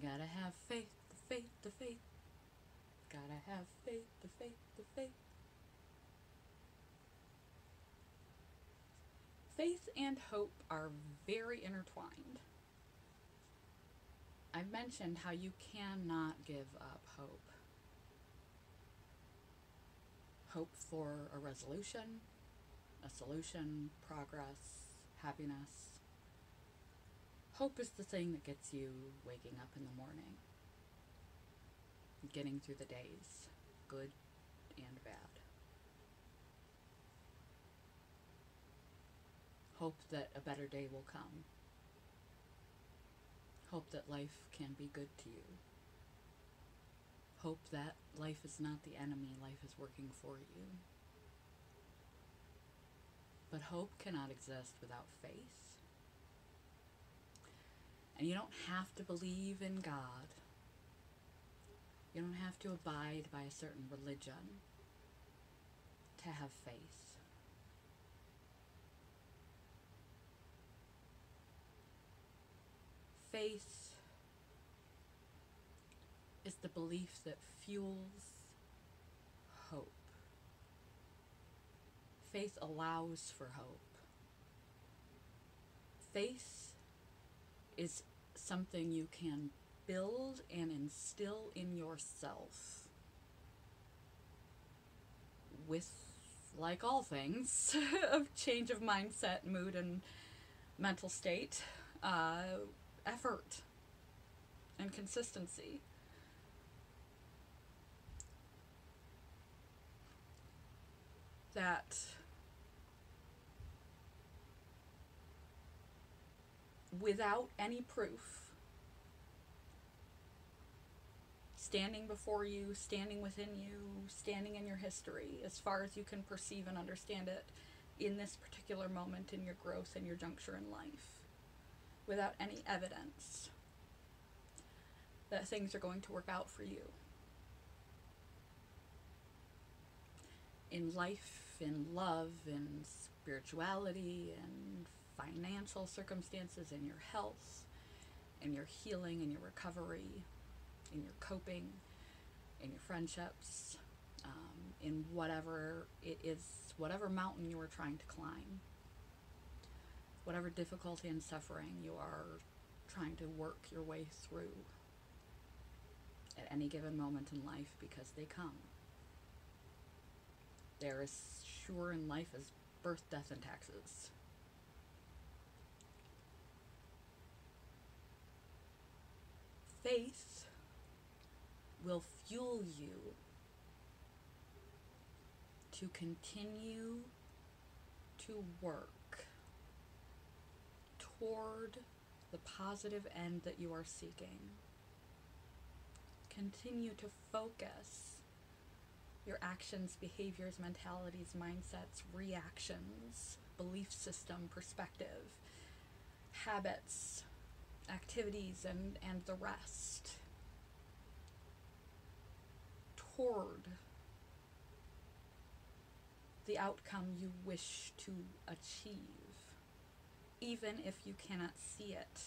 You gotta have faith, the faith, the faith. Gotta have faith, the faith, the faith. Faith and hope are very intertwined. I mentioned how you cannot give up hope. Hope for a resolution, a solution, progress, happiness. Hope is the thing that gets you waking up in the morning, getting through the days, good and bad. Hope that a better day will come. Hope that life can be good to you. Hope that life is not the enemy, life is working for you. But hope cannot exist without faith. And you don't have to believe in God. You don't have to abide by a certain religion to have faith. Faith is the belief that fuels hope. Faith allows for hope. Faith is something you can build and instill in yourself with, like all things, a change of mindset, mood, and mental state. Effort and consistency. That without any proof, standing before you, standing within you, standing in your history, as far as you can perceive and understand it in this particular moment in your growth and your juncture in life, without any evidence that things are going to work out for you. In life, in love, in spirituality, in financial circumstances, in your health, in your healing, in your recovery, in your coping, in your friendships, in whatever it is, whatever mountain you are trying to climb. Whatever difficulty and suffering you are trying to work your way through at any given moment in life, because they come. They're as sure in life as birth, death, and taxes. Faith will fuel you to continue to work toward the positive end that you are seeking. Continue to focus your actions, behaviors, mentalities, mindsets, reactions, belief system, perspective, habits, activities, and the rest toward the outcome you wish to achieve. Even if you cannot see it,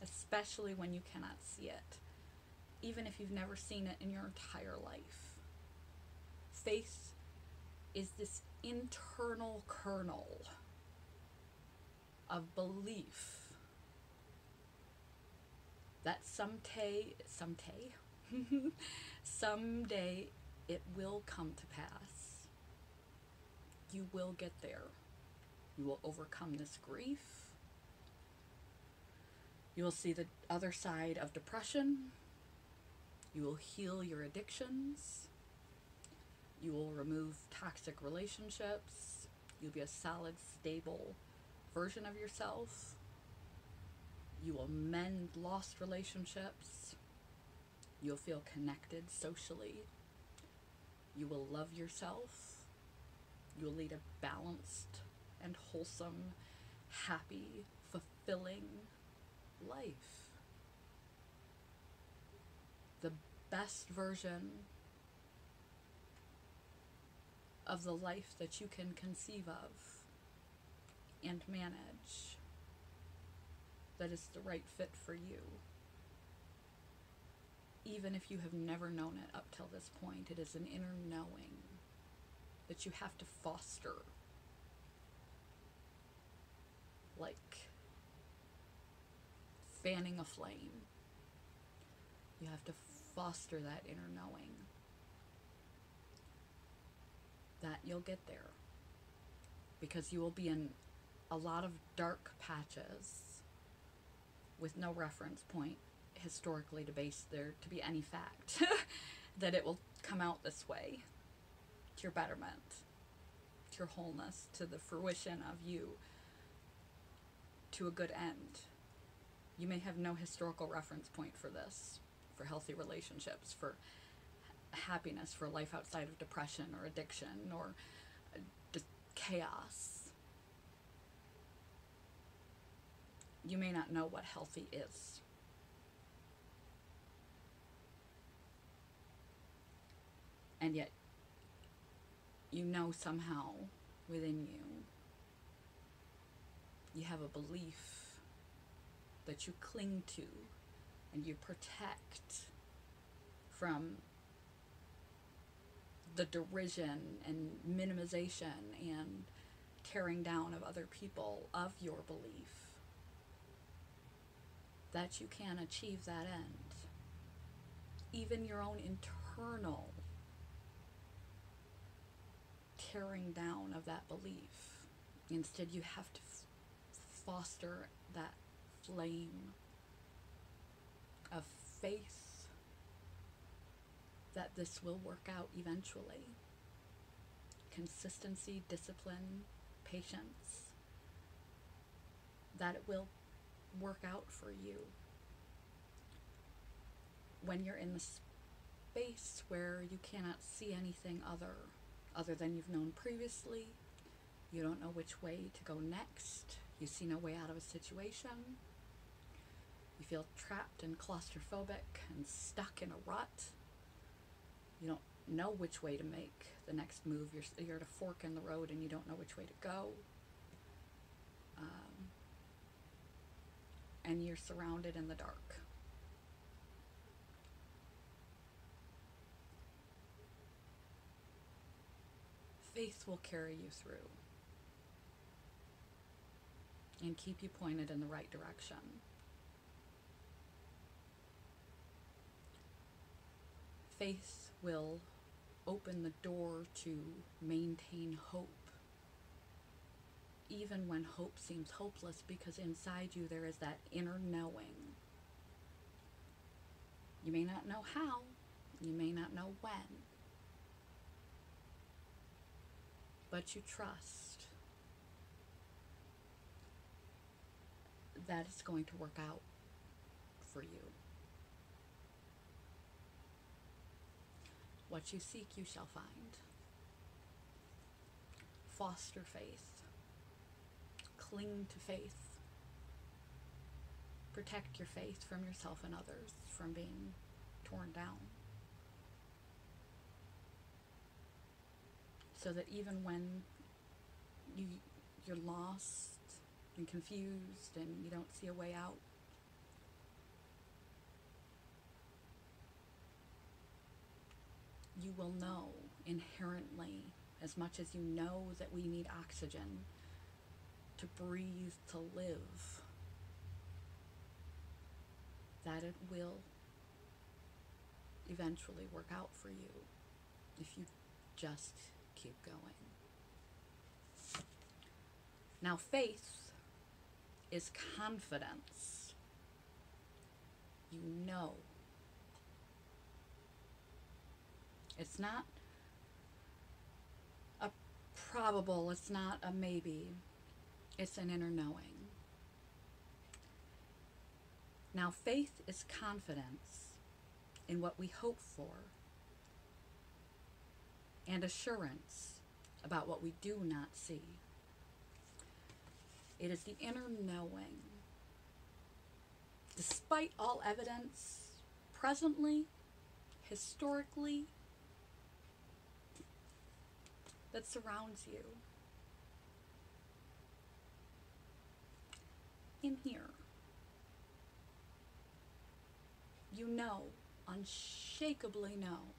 especially when you cannot see it, even if you've never seen it in your entire life. Faith is this internal kernel of belief that someday it will come to pass. You will get there. You will overcome this grief. You will see the other side of depression. You will heal your addictions. You will remove toxic relationships. You'll be a solid, stable version of yourself. You will mend lost relationships. You'll feel connected socially. You will love yourself. You'll lead a balanced and wholesome, happy, fulfilling life. The best version of the life that you can conceive of and manage, that is the right fit for you. even if you have never known it up till this point. It is an inner knowing that you have to foster. Like fanning a flame. You have to foster that inner knowing that you'll get there, because you will be in a lot of dark patches with no reference point historically to base there to be any fact that it will come out this way to your betterment, to your wholeness, to the fruition of you, to a good end. You may have no historical reference point for this, for healthy relationships, for happiness, for life outside of depression or addiction or just chaos. You may not know what healthy is. And yet, you know somehow within you, you have a belief that you cling to and you protect from the derision and minimization and tearing down of other people of your belief that you can achieve that end. Even your own internal tearing down of that belief. Instead, you have to foster that flame of faith that this will work out eventually. Consistency, discipline, patience, that it will work out for you. When you're in the space where you cannot see anything other than you've known previously, you don't know which way to go next, you see no way out of a situation, you feel trapped and claustrophobic and stuck in a rut, you don't know which way to make the next move, you're at a fork in the road and you don't know which way to go, and you're surrounded in the dark. Faith will carry you through and keep you pointed in the right direction. Faith will open the door to maintain hope, even when hope seems hopeless, because inside you there is that inner knowing. You may not know how, you may not know when, but you trust that it's going to work out for you. What you seek, you shall find. Foster faith. Cling to faith. Protect your faith from yourself and others from being torn down. So that even when you're lost and confused and you don't see a way out, you will know inherently, as much as you know that we need oxygen to breathe, to live, that it will eventually work out for you if you just keep going. Now, faith is confidence. You know. It's not a probable, it's not a maybe, it's an inner knowing. Now, faith is confidence in what we hope for and assurance about what we do not see. It is the inner knowing. Despite all evidence, presently, historically, that surrounds you. In here, you know unshakably know.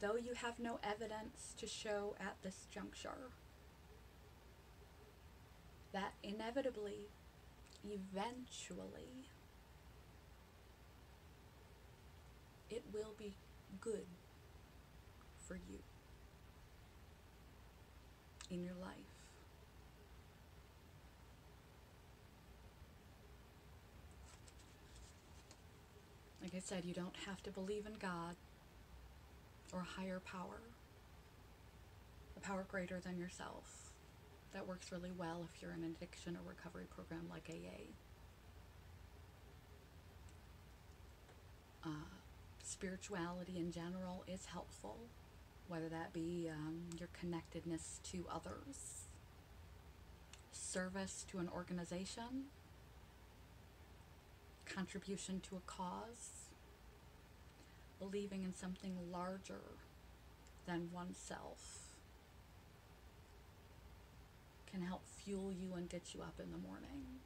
Though you have no evidence to show at this juncture, that inevitably, eventually, it will be good for you in your life. Like I said, you don't have to believe in God or a higher power, a power greater than yourself. That works really well if you're in an addiction or recovery program like AA. Spirituality in general is helpful, whether that be your connectedness to others, service to an organization, contribution to a cause, believing in something larger than oneself can help fuel you and get you up in the morning.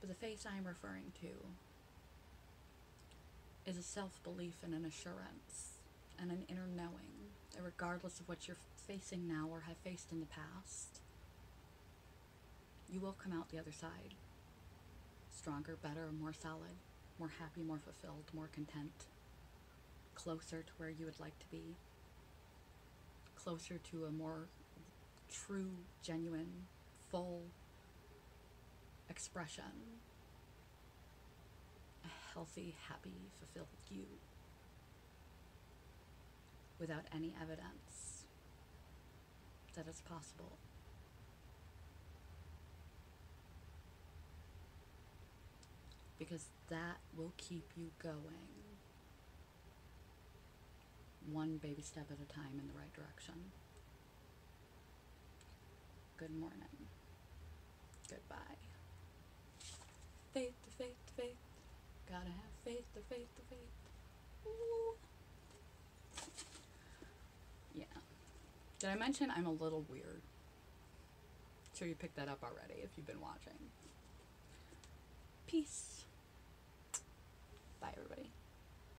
But the faith I'm referring to is a self-belief and an assurance and an inner knowing that regardless of what you're facing now or have faced in the past, you will come out the other side stronger, better, more solid, more happy, more fulfilled, more content, closer to where you would like to be, closer to a more true, genuine, full expression, a healthy, happy, fulfilled you, without any evidence that it's possible. Because that will keep you going one baby step at a time in the right direction. Good morning. Goodbye. Faith to faith to faith. Gotta have faith to faith to faith. Ooh. Yeah. Did I mention I'm a little weird? I'm sure you picked that up already if you've been watching. Peace. Bye, everybody.